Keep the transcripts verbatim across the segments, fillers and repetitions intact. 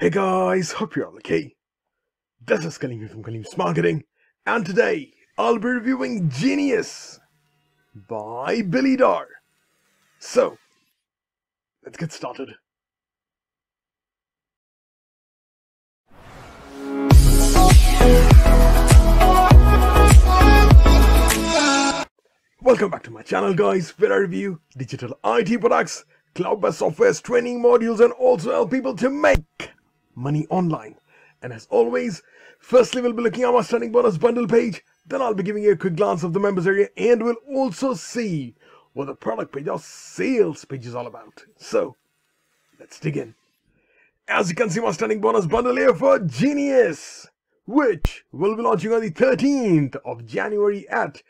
Hey guys, hope you're all okay. This is Kalim from Kalz Marketing, and today I'll be reviewing Genius by Billy Darr. So, let's get started. Welcome back to my channel guys, where I review digital I T products, cloud-based softwares, training modules, and also help people to make money online. And as always, firstly we'll be looking at our stunning bonus bundle page, then I'll be giving you a quick glance of the members area, and we'll also see what the product page or sales page is all about. So let's dig in. As you can see, my stunning bonus bundle here for Genius, which will be launching on the thirteenth of January at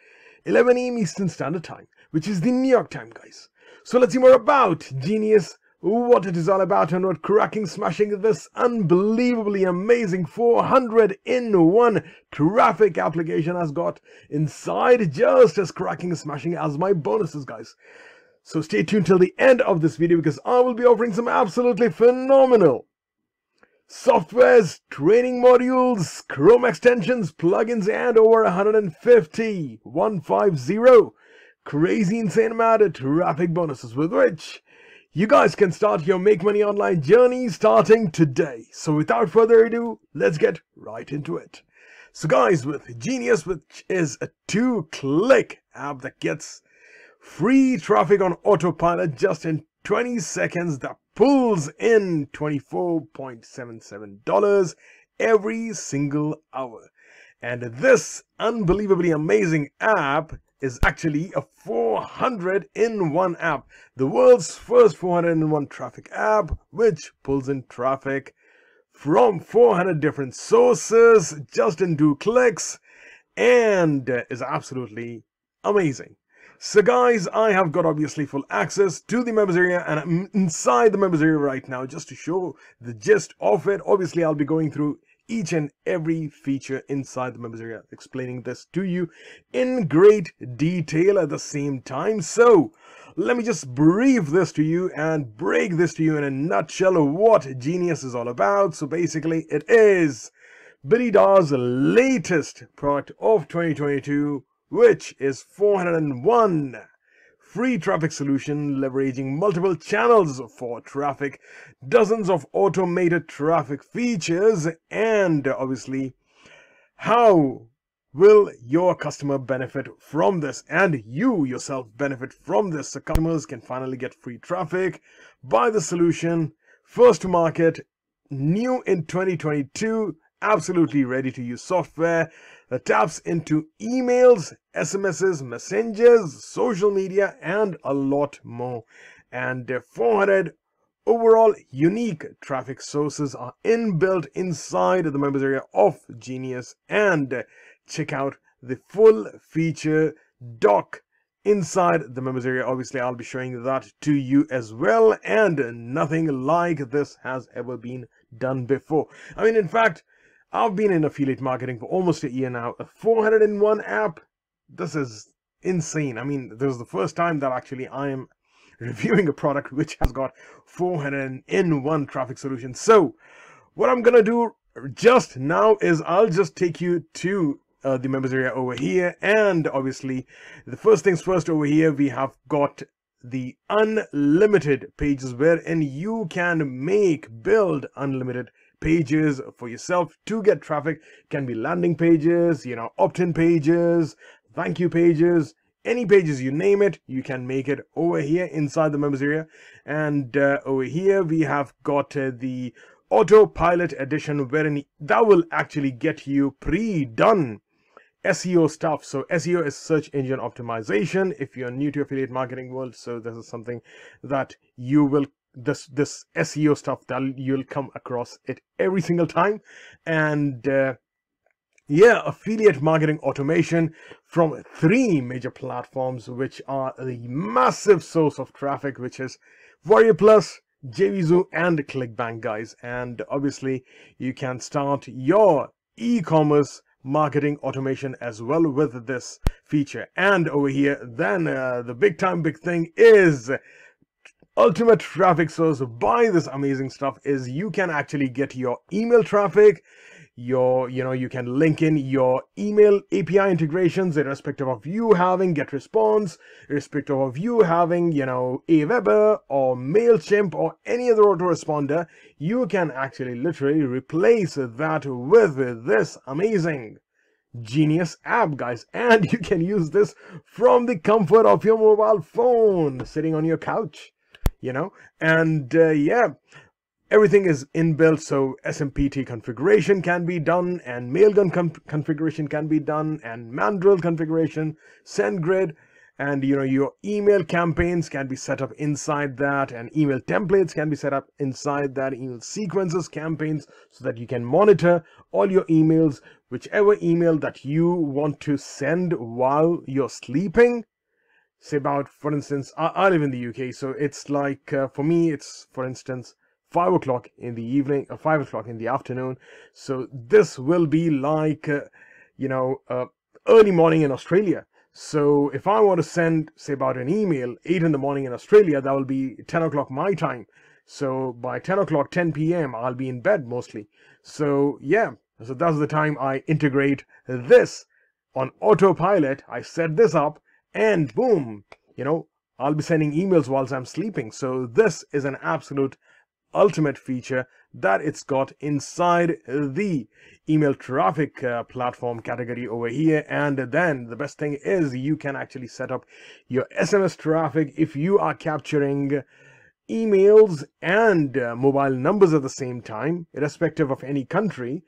eleven A M Eastern Standard Time, which is the New York time guys. So let's see more about Genius, what it is all about, and what cracking smashing this unbelievably amazing four hundred in one traffic application has got inside, just as cracking smashing as my bonuses guys. So stay tuned till the end of this video, because I will be offering some absolutely phenomenal softwares, training modules, Chrome extensions, plugins, and over one hundred fifty crazy insane mad traffic bonuses with which you guys can start your make money online journey starting today. So without further ado, let's get right into it. So guys, with Genius, which is a two-click app that gets free traffic on autopilot just in twenty seconds, that pulls in twenty-four dollars and seventy-seven cents every single hour. And this unbelievably amazing app is actually a four hundred in one app, the world's first four hundred in one traffic app, which pulls in traffic from four hundred different sources just in two clicks and is absolutely amazing. So guys, I have got obviously full access to the members area, and I'm inside the members area right now just to show the gist of it. Obviously I'll be going through each and every feature inside the members area, explaining this to you in great detail at the same time. So let me just brief this to you and break this to you in a nutshell of what Genius is all about. So basically it is Billy Darr's latest product of twenty twenty-two, which is four hundred in one free traffic solution leveraging multiple channels for traffic, dozens of automated traffic features, and obviously how will your customer benefit from this and you yourself benefit from this. So customers can finally get free traffic by the solution, first to market, new in twenty twenty-two, absolutely ready to use software that taps into emails, S M Ses, messengers, social media, and a lot more. And four hundred overall unique traffic sources are inbuilt inside the members area of Genius. And check out the full feature doc inside the members area. Obviously I'll be showing that to you as well, and nothing like this has ever been done before. I mean, in fact, I've been in affiliate marketing for almost a year now. A four hundred in one app, this is insane. I mean, this is the first time that actually I am reviewing a product which has got four hundred in one traffic solutions. So what I'm gonna do just now is I'll just take you to uh, the members area over here, and obviously the first things first, over here we have got the unlimited pages, wherein you can make build unlimited pages for yourself to get traffic. Can be landing pages, you know, opt-in pages, thank you pages, any pages you name it, you can make it over here inside the members area. And uh, over here we have got uh, the autopilot edition, wherein that will actually get you pre-done S E O stuff. So S E O is search engine optimization, if you're new to affiliate marketing world. So this is something that you will, this this S E O stuff that you'll come across it every single time. And uh, yeah, affiliate marketing automation from three major platforms, which are the massive source of traffic, which is Warrior Plus, J V Zoo, and ClickBank guys. And obviously you can start your e-commerce marketing automation as well with this feature. And over here then uh, the big time big thing is ultimate traffic source by this amazing stuff is you can actually get your email traffic, your, you know, you can link in your email A P I integrations irrespective of you having GetResponse, irrespective of you having, you know, Aweber or MailChimp or any other autoresponder. You can actually literally replace that with this amazing Genius app, guys, and you can use this from the comfort of your mobile phone, sitting on your couch, you know, and uh, yeah. Everything is inbuilt, so S M P T configuration can be done, and Mailgun configuration can be done, and Mandrill configuration, SendGrid, and you know, your email campaigns can be set up inside that, and email templates can be set up inside that, email sequences, campaigns, so that you can monitor all your emails, whichever email that you want to send while you're sleeping. Say about, for instance, I, I live in the U K, so it's like, uh, for me, it's, for instance, five o'clock in the evening or five o'clock in the afternoon. So this will be like, uh, you know, uh, early morning in Australia. So if I want to send, say, about an email eight in the morning in Australia, that will be ten o'clock my time. So by ten o'clock, ten P M, I'll be in bed mostly. So yeah, so that's the time I integrate this on autopilot. I set this up and boom, you know, I'll be sending emails whilst I'm sleeping. So this is an absolute ultimate feature that it's got inside the email traffic uh, platform category over here. And then the best thing is you can actually set up your S M S traffic if you are capturing emails and uh, mobile numbers at the same time, irrespective of any country.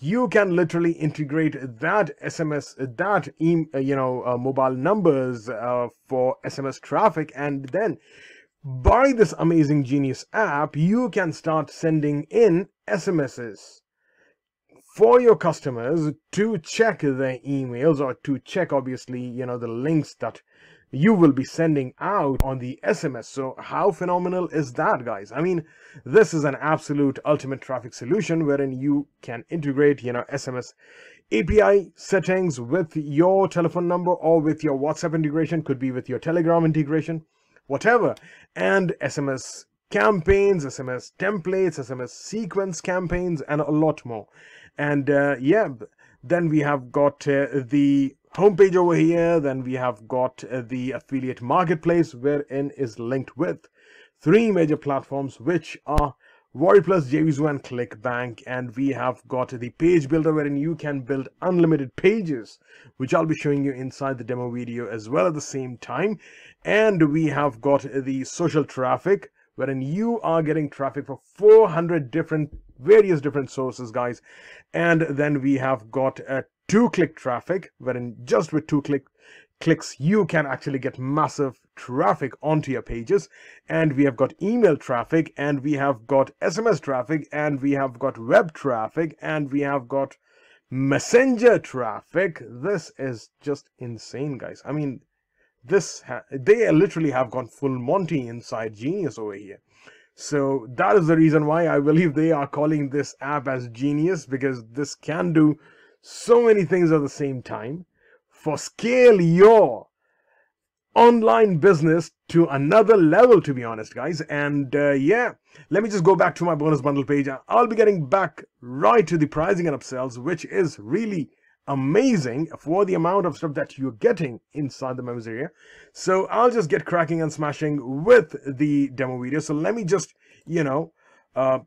You can literally integrate that S M S, that e you know uh, mobile numbers uh, for S M S traffic, and then by this amazing Genius app, you can start sending in S M Ses for your customers to check their emails, or to check, obviously, you know, the links that you will be sending out on the S M S. So how phenomenal is that, guys? I mean, this is an absolute ultimate traffic solution wherein you can integrate, you know, S M S A P I settings with your telephone number, or with your WhatsApp integration, could be with your Telegram integration, whatever, and S M S campaigns, S M S templates, S M S sequence campaigns, and a lot more. And uh, yeah, then we have got uh, the homepage over here. Then we have got uh, the affiliate marketplace, wherein is linked with three major platforms, which are Warrior Plus, JVZoo, and ClickBank. And we have got the page builder, wherein you can build unlimited pages, which I'll be showing you inside the demo video as well at the same time. And we have got the social traffic, wherein you are getting traffic for four hundred different, various different sources, guys. And then we have got a two-click traffic, wherein just with two click clicks you can actually get massive traffic onto your pages. And we have got email traffic, and we have got S M S traffic, and we have got web traffic, and we have got messenger traffic. This is just insane, guys. I mean, this ha they literally have gone full Monty inside Genius over here. So that is the reason why I believe they are calling this app as Genius, because this can do so many things at the same time. For scale your online business to another level, to be honest, guys. And uh, yeah, let me just go back to my bonus bundle page. I'll be getting back right to the pricing and upsells, which is really amazing for the amount of stuff that you're getting inside the members area. So I'll just get cracking and smashing with the demo video. So let me just, you know, uh,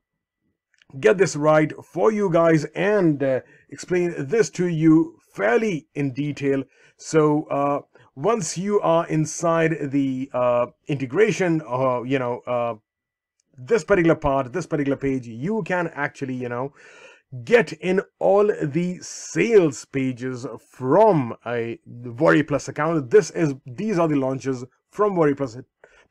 get this right for you guys, and uh, explain this to you fairly in detail. So uh, once you are inside the uh, integration, or uh, you know, uh, this particular part, this particular page, you can actually, you know, get in all the sales pages from a Warrior Plus account. This is, these are the launches from Warrior Plus.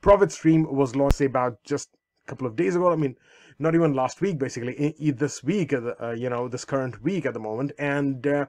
Profit Stream was launched about just a couple of days ago. I mean, not even last week, basically, this week, uh, you know, this current week at the moment. And uh,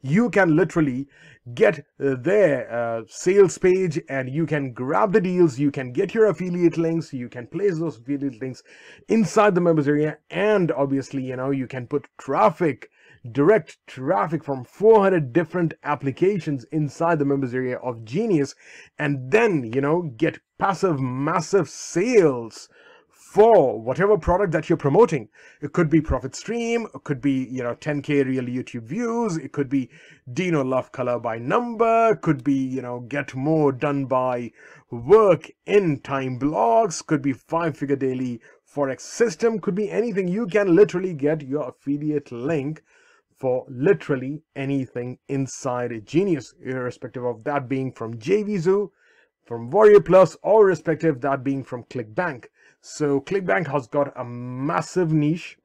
you can literally get their uh, sales page, and you can grab the deals, you can get your affiliate links, you can place those affiliate links inside the members area, and obviously, you know, you can put traffic direct traffic from four hundred different applications inside the members area of Genius, and then, you know, get passive massive sales for whatever product that you're promoting. It could be profit stream, it could be, you know, ten K real YouTube views, it could be Dino love color by number, it could be, you know, get more done by work in time blocks, could be five figure daily forex system, could be anything. You can literally get your affiliate link for literally anything inside a Genius, irrespective of that being from J V Zoo, from Warrior Plus, or irrespective of that being from ClickBank. So ClickBank has got a massive niche.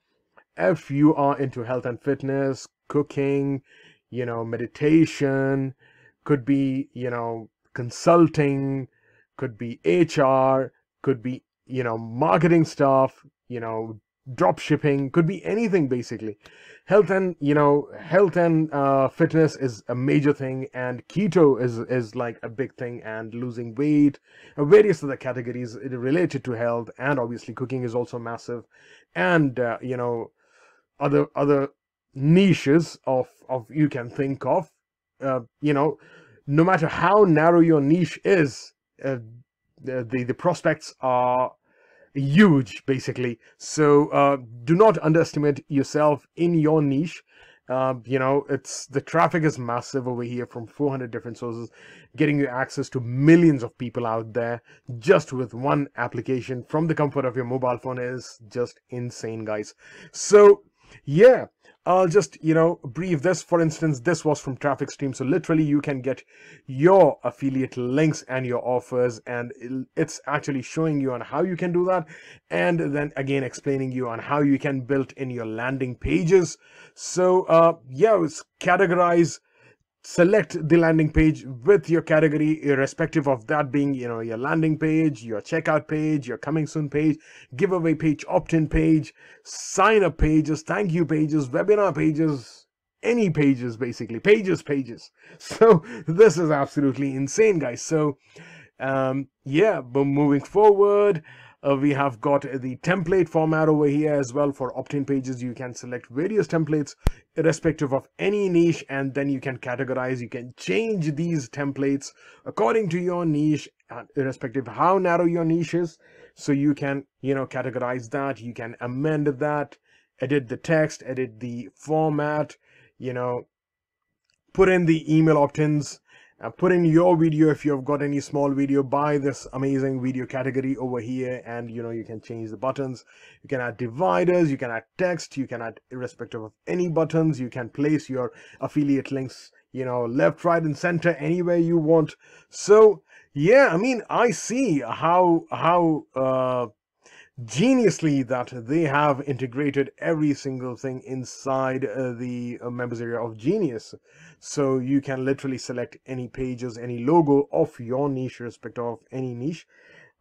If you are into health and fitness, cooking, you know, meditation, could be, you know, consulting, could be H R, could be, you know, marketing stuff, you know, drop shipping, could be anything basically. Health and, you know, health and uh, fitness is a major thing, and keto is is like a big thing, and losing weight, and various other categories related to health, and obviously cooking is also massive, and uh, you know, other other niches of of you can think of. Uh, you know, no matter how narrow your niche is, uh, the, the the prospects are huge basically. So uh do not underestimate yourself in your niche. Uh, you know, it's the traffic is massive over here from four hundred different sources, getting you access to millions of people out there just with one application from the comfort of your mobile phone is just insane, guys. So yeah, I'll just, you know, brief this. For instance, this was from traffic stream, so literally you can get your affiliate links and your offers, and it's actually showing you on how you can do that, and then again explaining you on how you can build in your landing pages. So uh yeah, it's categorize, select the landing page with your category, irrespective of that being, you know, your landing page, your checkout page, your coming soon page, giveaway page, opt-in page, sign up pages, thank you pages, webinar pages, any pages basically, pages pages. So this is absolutely insane, guys. So um yeah, but moving forward, Uh, we have got the template format over here as well. For opt-in pages, you can select various templates irrespective of any niche, and then you can categorize, you can change these templates according to your niche, uh, irrespective of how narrow your niche is. So you can, you know, categorize that, you can amend that, edit the text, edit the format, you know, put in the email opt-ins, Uh, put in your video if you've got any small video, buy this amazing video category over here, and you know, you can change the buttons, you can add dividers, you can add text, you can add irrespective of any buttons, you can place your affiliate links, you know, left, right and center, anywhere you want. So yeah, I mean, I see how how uh geniusly that they have integrated every single thing inside uh, the uh, members area of Genius. So you can literally select any pages, any logo of your niche, irrespective of any niche,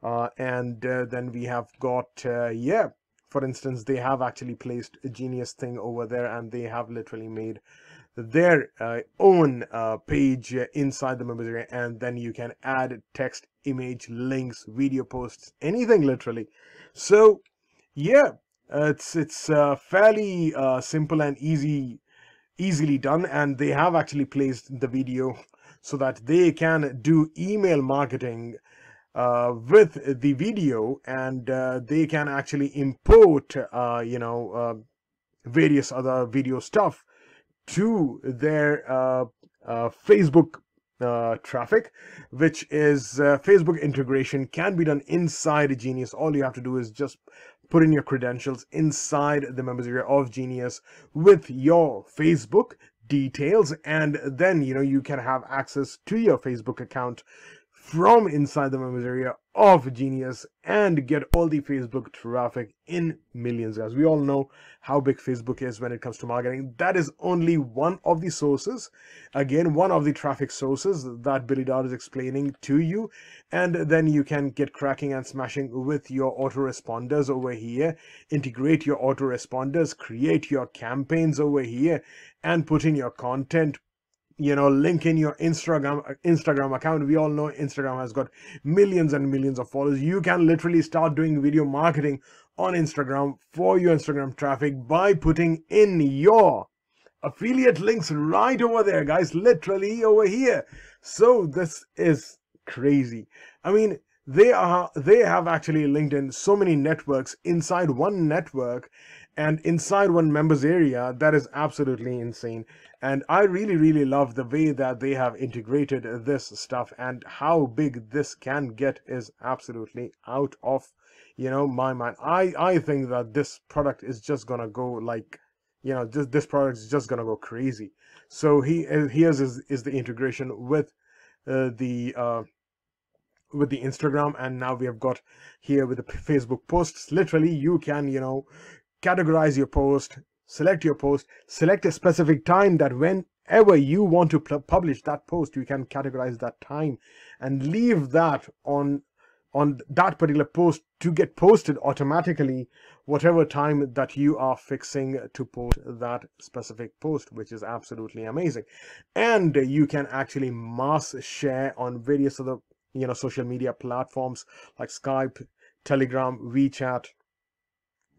uh, and uh, then we have got uh, yeah, for instance, they have actually placed a Genius thing over there, and they have literally made their uh, own uh, page inside the members area, and then you can add text, image, links, video posts, anything literally. So yeah, it's it's uh, fairly uh, simple and easy easily done, and they have actually placed the video so that they can do email marketing uh, with the video, and uh, they can actually import uh, you know, uh, various other video stuff to their uh, uh, Facebook uh, traffic, which is uh, Facebook integration can be done inside Genius. All you have to do is just put in your credentials inside the members area of Genius with your Facebook details, and then, you know, you can have access to your Facebook account from inside the members area of Genius and get all the Facebook traffic in millions, guys. We all know how big Facebook is when it comes to marketing. That is only one of the sources, again, one of the traffic sources that Billy Darr is explaining to you, and then you can get cracking and smashing with your autoresponders over here, integrate your autoresponders, create your campaigns over here, and put in your content, you know, link in your Instagram Instagram account. We all know Instagram has got millions and millions of followers. You can literally start doing video marketing on Instagram for your Instagram traffic by putting in your affiliate links right over there, guys, literally over here. So this is crazy. I mean, they are they have actually linked in so many networks inside one network and inside one member's area. That is absolutely insane. And I really, really love the way that they have integrated this stuff, and how big this can get is absolutely out of, you know, my mind. I, I think that this product is just going to go like, you know, just this product is just going to go crazy. So he, here's is, is the integration with uh, the, uh, with the Instagram. And now we have got here with the Facebook posts. Literally, you can, you know, categorize your post, select your post, select a specific time that whenever you want to publish that post, you can categorize that time and leave that on on that particular post to get posted automatically whatever time that you are fixing to post that specific post, which is absolutely amazing. And you can actually mass share on various other, you know, social media platforms like Skype, Telegram, WeChat,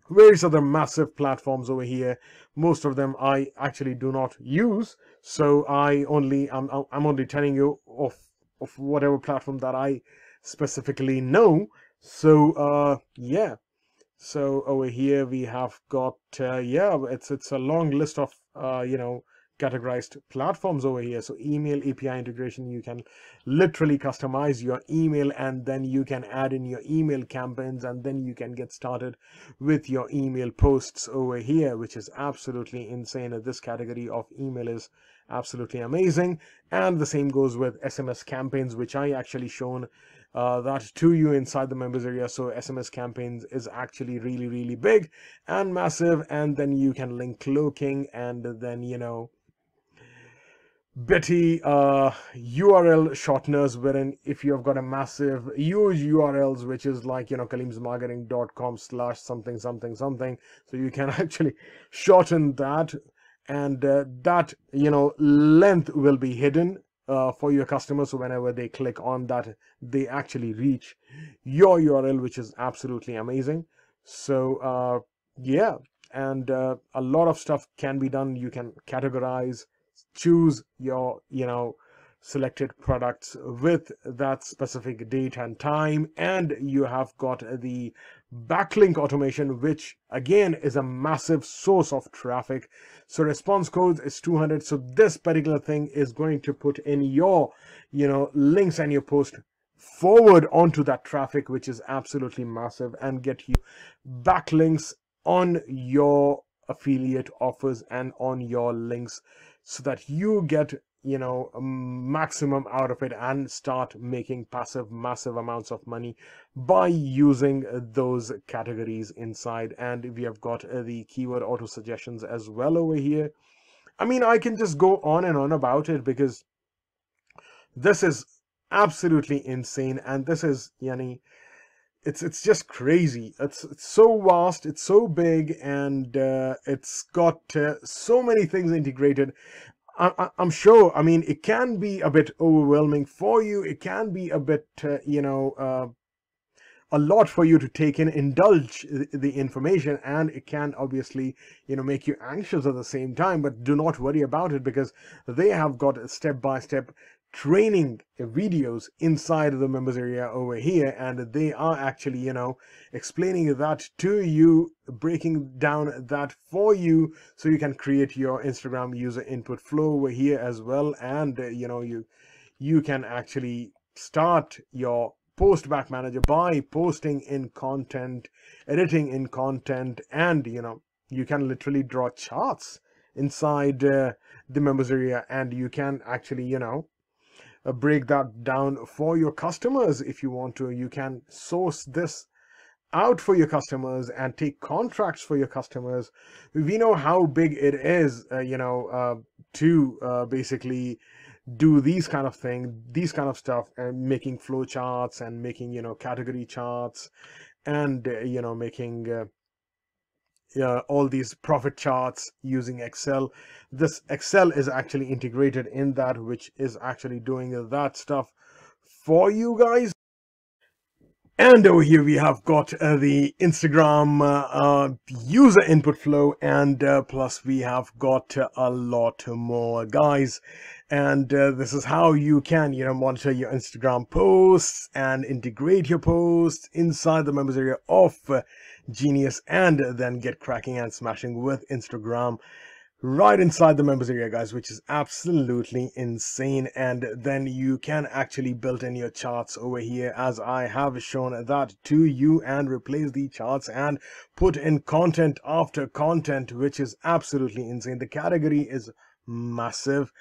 various other massive platforms over here. Most of them I actually do not use, so I only I'm, I'm only telling you of of whatever platform that I specifically know. So uh yeah, so over here we have got uh, yeah, it's it's a long list of uh you know, categorized platforms over here. So email A P I integration, you can literally customize your email, and then you can add in your email campaigns, and then you can get started with your email posts over here, which is absolutely insane. This category of email is absolutely amazing. And the same goes with S M S campaigns, which I actually shown Uh, that to you inside the members area. So S M S campaigns is actually really, really big and massive. And then you can link cloaking, and then, you know, bitty uh, U R L shorteners, wherein if you have got a massive huge U R Ls, which is like, you know, kalimsmarketing.com slash something something something, so you can actually shorten that, and uh, that, you know, length will be hidden Uh, for your customers. So whenever they click on that, they actually reach your U R L, which is absolutely amazing. So uh, yeah, and uh, a lot of stuff can be done. You can categorize, choose your, you know, selected products with that specific date and time. And you have got the backlink automation, which again is a massive source of traffic. So response codes is two hundred. So this particular thing is going to put in your, you know, links and your post forward onto that traffic, which is absolutely massive, and get you backlinks on your affiliate offers and on your links, so that you get, you know, maximum out of it and start making passive massive amounts of money by using those categories inside. And we have got the keyword auto suggestions as well over here. I mean, I can just go on and on about it, because this is absolutely insane. And this is, yani, it's it's just crazy. It's, it's so vast, it's so big, and uh, it's got uh, so many things integrated. I'm sure, I mean, it can be a bit overwhelming for you. It can be a bit, uh, you know, uh, a lot for you to take in, indulge the information, and it can obviously, you know, make you anxious at the same time. But do not worry about it, because they have got step-by-step training videos inside the members area over here, and they are actually, you know, explaining that to you, breaking down that for you, so you can create your Instagram user input flow over here as well. And uh, you know, you you can actually start your post back manager by posting in content, editing in content, and, you know, you can literally draw charts inside uh, the members area, and you can actually, you know, break that down for your customers if you want to. You can source this out for your customers and take contracts for your customers. We know how big it is, uh, you know, uh, to uh, basically do these kind of thing, these kind of stuff, and making flow charts, and making, you know, category charts, and uh, you know, making uh, Uh, all these profit charts using Excel. This Excel is actually integrated in that, which is actually doing that stuff for you guys. And over here we have got uh, the Instagram uh, uh, user input flow, and uh, plus we have got uh, a lot more, guys. And uh, this is how you can, you know, monitor your Instagram posts and integrate your posts inside the members area of uh, Genius, and then get cracking and smashing with Instagram right inside the members area, guys, which is absolutely insane. And then you can actually build in your charts over here, as I have shown that to you, and replace the charts and put in content after content, which is absolutely insane. The category is massive,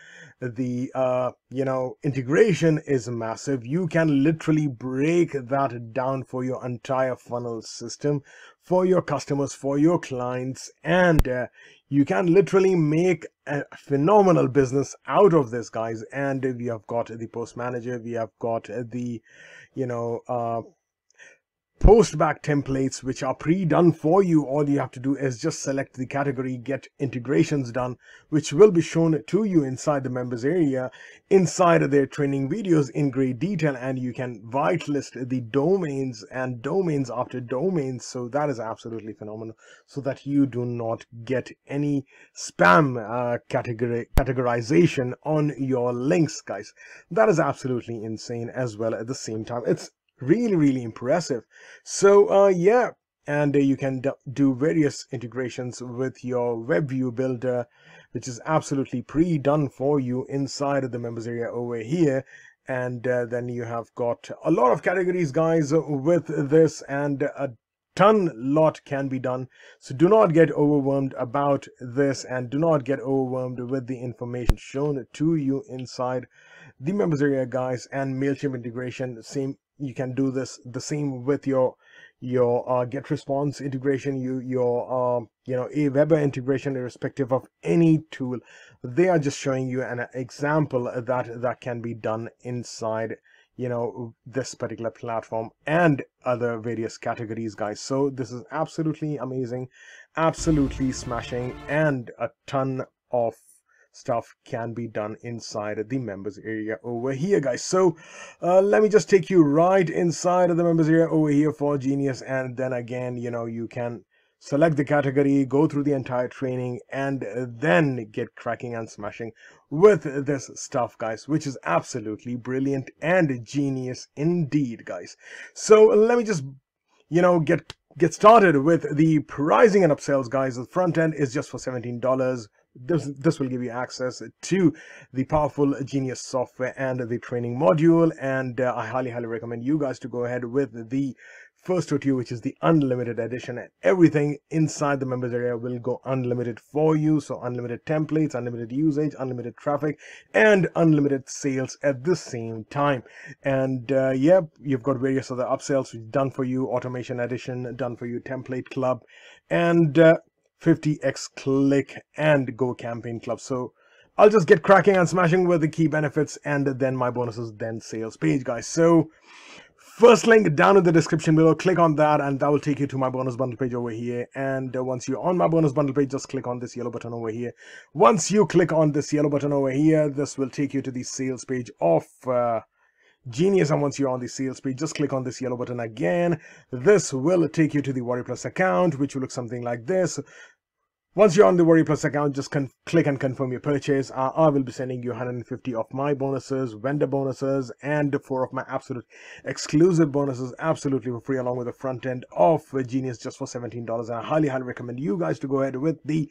the uh you know integration is massive. You can literally break that down for your entire funnel system, for your customers, for your clients, and uh, you can literally make a phenomenal business out of this, guys. And we have got the post manager, we have got the you know uh post back templates, which are pre-done for you. All you have to do is just select the category, get integrations done, which will be shown to you inside the members area, inside of their training videos in great detail. And you can whitelist the domains and domains after domains. So that is absolutely phenomenal, so that you do not get any spam uh, category categorization on your links, guys. That is absolutely insane as well. At the same time, it's really really impressive. So uh yeah, and uh, you can do various integrations with your web view builder, which is absolutely pre-done for you inside of the members area over here. And uh, then you have got a lot of categories, guys, with this, and a ton lot can be done. So do not get overwhelmed about this, and do not get overwhelmed with the information shown to you inside the members area, guys. And MailChimp integration, same. You can do this the same with your your uh, GetResponse integration, you your uh, you know Aweber integration, irrespective of any tool. They are just showing you an example that that can be done inside you know this particular platform and other various categories, guys. So this is absolutely amazing, absolutely smashing, and a ton of stuff can be done inside of the members area over here, guys. So uh, let me just take you right inside of the members area over here for Genius. And then again, you know you can select the category, go through the entire training, and then get cracking and smashing with this stuff, guys, which is absolutely brilliant and genius indeed, guys. So let me just you know get get started with the pricing and upsells, guys. The front end is just for seventeen dollars. This, this will give you access to the powerful Genius software and the training module. And uh, I highly, highly recommend you guys to go ahead with the first O T U, which is the unlimited edition, and everything inside the members area will go unlimited for you. So unlimited templates, unlimited usage, unlimited traffic, and unlimited sales at the same time. And uh, yeah, you've got various other upsells done for you, automation edition done for you, template club, and uh, fifty X Click and Go Campaign Club. So I'll just get cracking and smashing with the key benefits, and then my bonuses, then sales page, guys. So first link down in the description below, click on that, and that will take you to my bonus bundle page over here. And once you're on my bonus bundle page, just click on this yellow button over here. Once you click on this yellow button over here, this will take you to the sales page of uh, Genius. And once you're on the sales page, just click on this yellow button again. This will take you to the Warrior Plus account, which will look something like this. Once you're on the Warrior Plus account, just click and confirm your purchase. Uh, I will be sending you one hundred fifty of my bonuses, vendor bonuses, and four of my absolute exclusive bonuses absolutely for free, along with the front end of Genius just for seventeen dollars. And I highly, highly recommend you guys to go ahead with the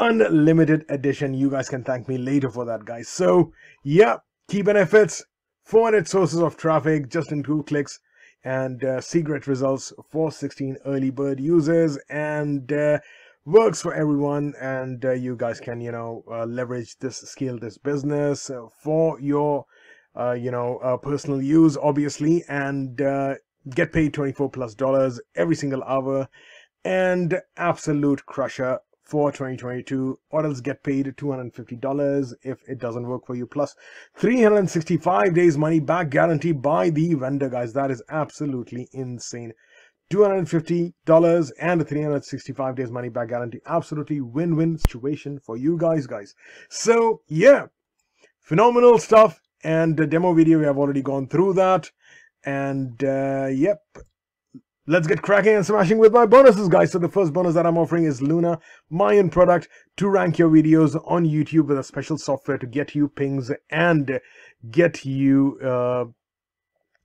unlimited edition. You guys can thank me later for that, guys. So yeah, key benefits, four hundred sources of traffic just in two clicks, and uh, secret results for sixteen early bird users, and uh, works for everyone. And uh, you guys can you know uh, leverage this, scale this business uh, for your uh, you know uh, personal use, obviously, and uh, get paid twenty-four plus dollars every single hour, and absolute crusher for twenty twenty-two, or else get paid two hundred fifty dollars if it doesn't work for you, plus three hundred sixty-five days money back guarantee by the vendor, guys. That is absolutely insane. Two hundred fifty dollars and three hundred sixty-five days money back guarantee, absolutely win-win situation for you guys, guys. So yeah, phenomenal stuff. And the demo video, we have already gone through that. And uh, yep, Let's get cracking and smashing with my bonuses, guys. So the first bonus that I'm offering is Luna, my own product to rank your videos on YouTube with a special software to get you pings and get you uh,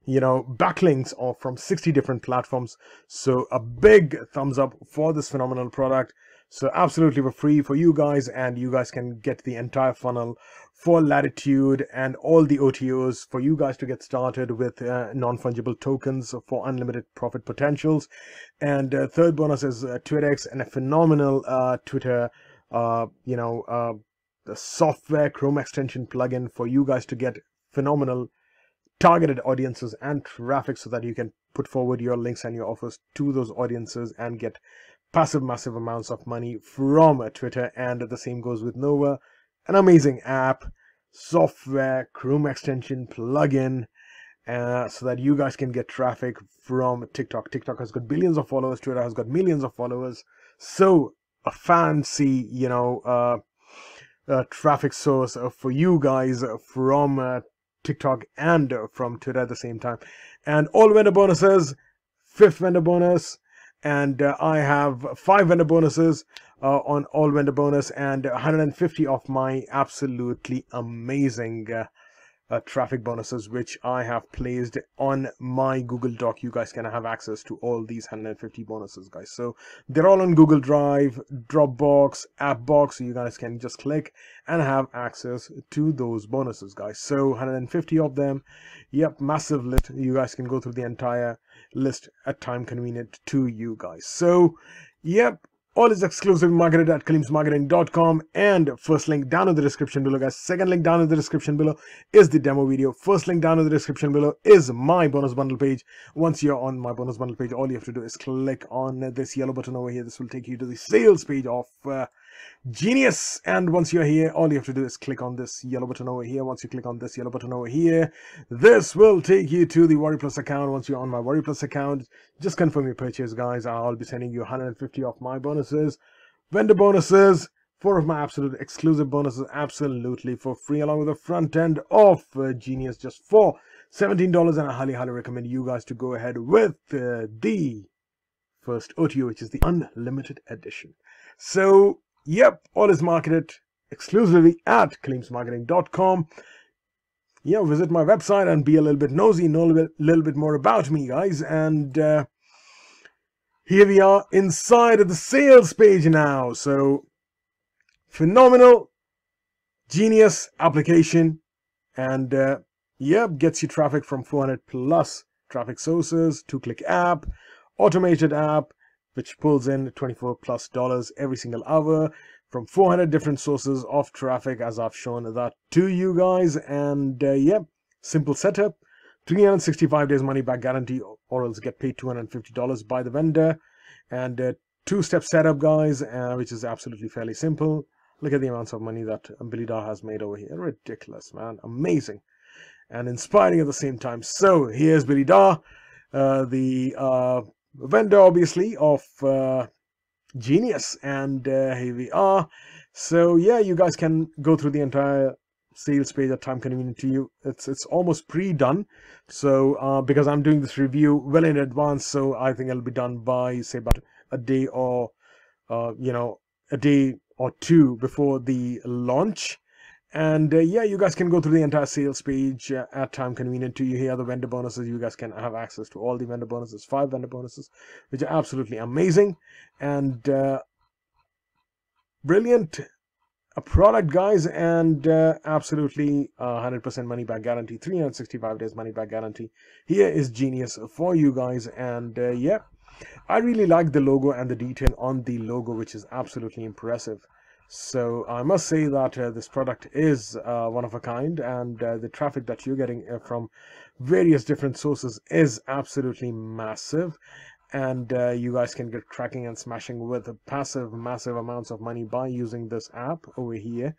you know, backlinks or from sixty different platforms. So a big thumbs up for this phenomenal product. So absolutely for free for you guys, and you guys can get the entire funnel for Latitude and all the O T Os for you guys to get started with uh, non-fungible tokens for unlimited profit potentials. And uh, third bonus is uh, TweetX, and a phenomenal uh, Twitter, uh, you know, uh, the software Chrome extension plugin for you guys to get phenomenal targeted audiences and traffic, so that you can put forward your links and your offers to those audiences and get passive massive amounts of money from Twitter. And the same goes with Nova, an amazing app, software, Chrome extension plugin, uh, so that you guys can get traffic from TikTok. TikTok has got billions of followers, Twitter has got millions of followers. So a fancy, you know, uh, uh, traffic source for you guys from uh, TikTok and from Twitter at the same time. And all vendor bonuses, fifth vendor bonus. And uh, I have five vendor bonuses uh, on all vendor bonus, and one hundred fifty of my absolutely amazing uh, uh, traffic bonuses, which I have placed on my Google Doc. You guys can have access to all these one hundred fifty bonuses, guys. So they're all on Google Drive, Dropbox, AppBox. So you guys can just click and have access to those bonuses, guys. So one hundred fifty of them. Yep, massive list. You guys can go through the entire list at time convenient to you guys. So yep, all is exclusively marketed at kalim's marketing dot com, and first link down in the description below, guys. Second link down in the description below is the demo video. First link down in the description below is my bonus bundle page. Once you're on my bonus bundle page, all you have to do is click on this yellow button over here. This will take you to the sales page of uh, Genius. And once you're here, all you have to do is click on this yellow button over here. Once you click on this yellow button over here, this will take you to the Warrior Plus account. Once you're on my Warrior Plus account, just confirm your purchase, guys. I'll be sending you one hundred fifty of my bonuses, vendor bonuses, four of my absolute exclusive bonuses absolutely for free, along with the front end of uh, Genius, just for seventeen dollars. And I highly highly recommend you guys to go ahead with uh, the first O T O, which is the unlimited edition. So yep, all is marketed exclusively at kalim's marketing dot com. Yeah, visit my website and be a little bit nosy, know a little bit, little bit more about me, guys. And uh, here we are inside of the sales page now. So phenomenal Genius application, and uh, yep, gets you traffic from four hundred plus traffic sources, two-click app, automated app, which pulls in twenty-four plus dollars every single hour from four hundred different sources of traffic, as I've shown that to you guys. And uh, yep, simple setup, three hundred sixty-five days money back guarantee, or else get paid two hundred fifty dollars by the vendor. And uh, two-step setup, guys, uh, which is absolutely fairly simple. Look at the amounts of money that Billy Darr has made over here. Ridiculous, man. Amazing and inspiring at the same time. So here's Billy Darr, uh, the uh, vendor obviously of uh, Genius. And uh, here we are. So yeah, you guys can go through the entire sales page at time convenient to you. It's it's almost pre-done, so uh, because I'm doing this review well in advance, so I think it'll be done by, say, about a day or uh, you know, a day or two before the launch. And uh, yeah, you guys can go through the entire sales page uh, at time convenient to you. Here are the vendor bonuses. You guys can have access to all the vendor bonuses, five vendor bonuses, which are absolutely amazing and uh, brilliant a product, guys. And uh, absolutely one hundred percent uh, money back guarantee, three hundred sixty-five days money back guarantee. Here is Genius for you guys. And uh, yeah, I really like the logo and the detail on the logo, which is absolutely impressive. So I must say that uh, this product is uh, one of a kind, and uh, the traffic that you're getting uh, from various different sources is absolutely massive. And uh, you guys can get cracking and smashing with passive massive amounts of money by using this app over here.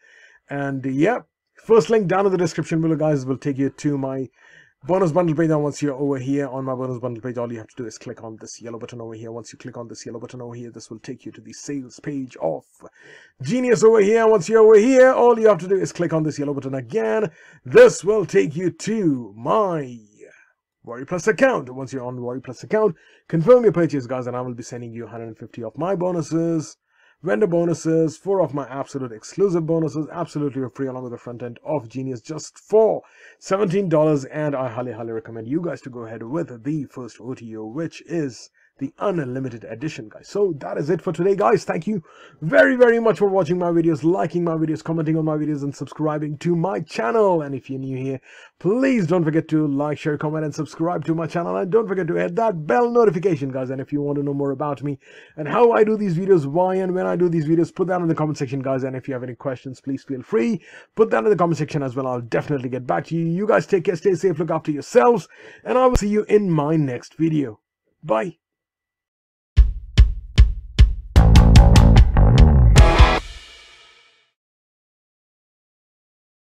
And uh, yeah, first link down in the description below, guys, will take you to my bonus bundle page. And once you're over here on my bonus bundle page, all you have to do is click on this yellow button over here. Once you click on this yellow button over here, this will take you to the sales page of Genius over here. Once you're over here, all you have to do is click on this yellow button again. This will take you to my Warrior Plus account. Once you're on the Warrior Plus account, confirm your purchase, guys, and I will be sending you one hundred fifty of my bonuses, vendor bonuses, four of my absolute exclusive bonuses, absolutely for free, along with the front end of Genius, just for seventeen dollars. And I highly, highly recommend you guys to go ahead with the first O T O, which is the unlimited edition, guys. So that is it for today, guys. Thank you very, very much for watching my videos, liking my videos, commenting on my videos, and subscribing to my channel. And if you're new here, please don't forget to like, share, comment, and subscribe to my channel. And don't forget to hit that bell notification, guys. And if you want to know more about me and how I do these videos, why and when I do these videos, put that in the comment section, guys. And if you have any questions, please feel free, put that in the comment section as well. I'll definitely get back to you. You guys take care, stay safe, look after yourselves, and I will see you in my next video. Bye.